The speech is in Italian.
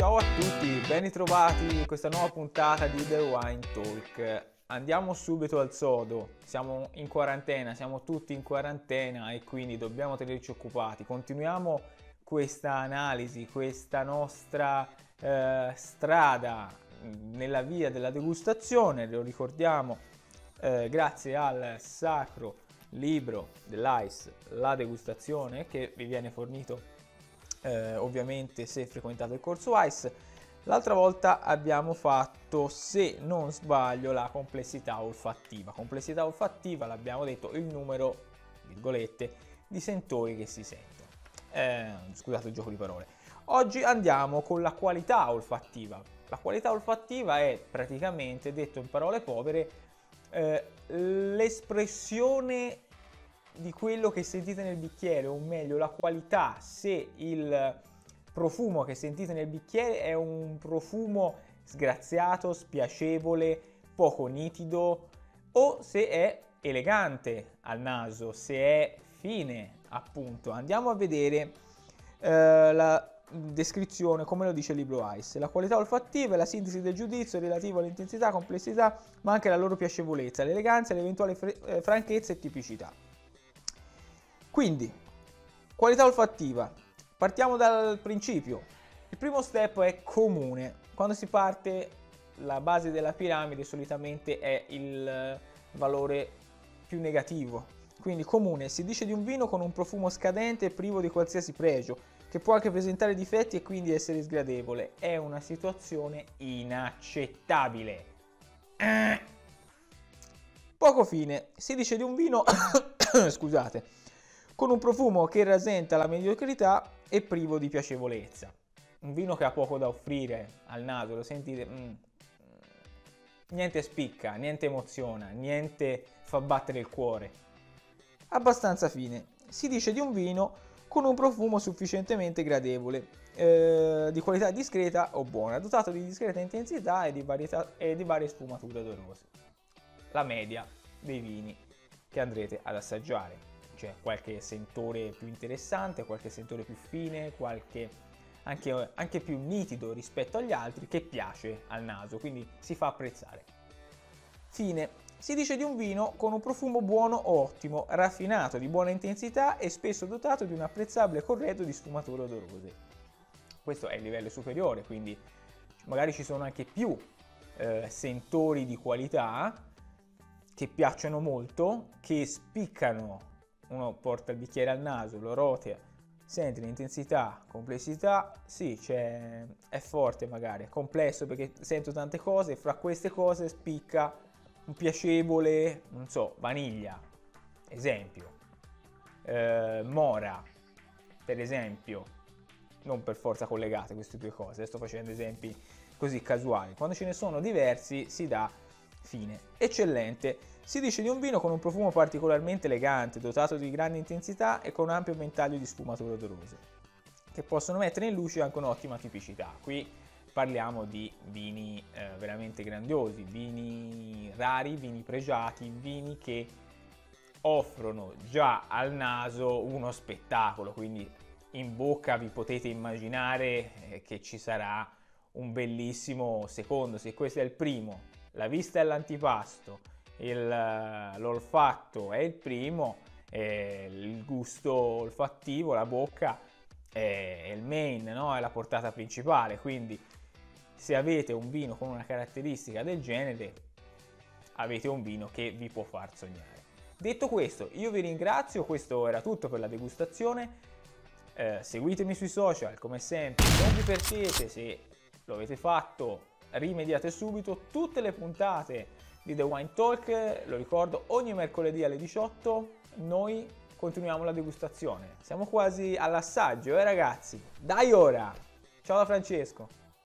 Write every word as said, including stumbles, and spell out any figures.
Ciao a tutti, ben ritrovati in questa nuova puntata di The Wine Talk. Andiamo subito al sodo, siamo in quarantena, siamo tutti in quarantena e quindi dobbiamo tenerci occupati. Continuiamo questa analisi, questa nostra eh, strada nella via della degustazione, lo ricordiamo eh, grazie al sacro libro dell'I C E, La degustazione, che vi viene fornito Eh, ovviamente se frequentate il corso Wise. L'altra volta abbiamo fatto, se non sbaglio, la complessità olfattiva. Complessità olfattiva, l'abbiamo detto, il numero, virgolette, di sentori che si sentono. Eh, scusate il gioco di parole. Oggi andiamo con la qualità olfattiva. La qualità olfattiva è praticamente, detto in parole povere, eh, l'espressione di quello che sentite nel bicchiere, o meglio la qualità, se il profumo che sentite nel bicchiere è un profumo sgraziato, spiacevole, poco nitido, o se è elegante al naso, se è fine, appunto. Andiamo a vedere eh, la descrizione, come lo dice il libro Wise. La qualità olfattiva è la sintesi del giudizio relativo all'intensità, complessità, ma anche alla loro piacevolezza, l'eleganza, l'eventuale fre- franchezza e tipicità. Quindi, qualità olfattiva, partiamo dal principio. Il primo step è comune. Quando si parte, la base della piramide solitamente è il valore più negativo. Quindi comune, si dice di un vino con un profumo scadente e privo di qualsiasi pregio, che può anche presentare difetti e quindi essere sgradevole. È una situazione inaccettabile. Poco fine, si dice di un vino scusate, con un profumo che rasenta la mediocrità e privo di piacevolezza. Un vino che ha poco da offrire al naso, lo sentite? Mm. Niente spicca, niente emoziona, niente fa battere il cuore. Abbastanza fine. Si dice di un vino con un profumo sufficientemente gradevole, eh, di qualità discreta o buona, dotato di discreta intensità e di, varietà, e di varie sfumature odorose. La media dei vini che andrete ad assaggiare. C'è qualche sentore più interessante, qualche sentore più fine, qualche anche, anche più nitido rispetto agli altri, che piace al naso, quindi si fa apprezzare. Fine. Si dice di un vino con un profumo buono o ottimo, raffinato, di buona intensità e spesso dotato di un apprezzabile corredo di sfumature odorose. Questo è il livello superiore, quindi magari ci sono anche più eh, sentori di qualità che piacciono molto, che spiccano. Uno porta il bicchiere al naso, lo rotea, sente l'intensità, complessità, sì, cioè, è forte magari, è complesso perché sento tante cose, e fra queste cose spicca un piacevole, non so, vaniglia, esempio, eh, mora, per esempio, non per forza collegate queste due cose, sto facendo esempi così casuali, quando ce ne sono diversi si dà fine. Eccellente. Si dice di un vino con un profumo particolarmente elegante, dotato di grande intensità e con un ampio ventaglio di sfumature odorose, che possono mettere in luce anche un'ottima tipicità. Qui parliamo di vini eh, veramente grandiosi, vini rari, vini pregiati, vini che offrono già al naso uno spettacolo, quindi in bocca vi potete immaginare che ci sarà un bellissimo secondo, se questo è il primo, la vista è l'antipasto, Il, l'olfatto è il primo, eh, il gusto olfattivo, la bocca è, è il main, no? È la portata principale, quindi se avete un vino con una caratteristica del genere avete un vino che vi può far sognare. Detto questo, io vi ringrazio, questo era tutto per la degustazione, eh, seguitemi sui social come sempre, non vi perdete, se lo avete fatto rimediate subito tutte le puntate di The Wine Talk, lo ricordo, ogni mercoledì alle diciotto noi continuiamo la degustazione. Siamo quasi all'assaggio, eh ragazzi? Dai ora! Ciao da Francesco!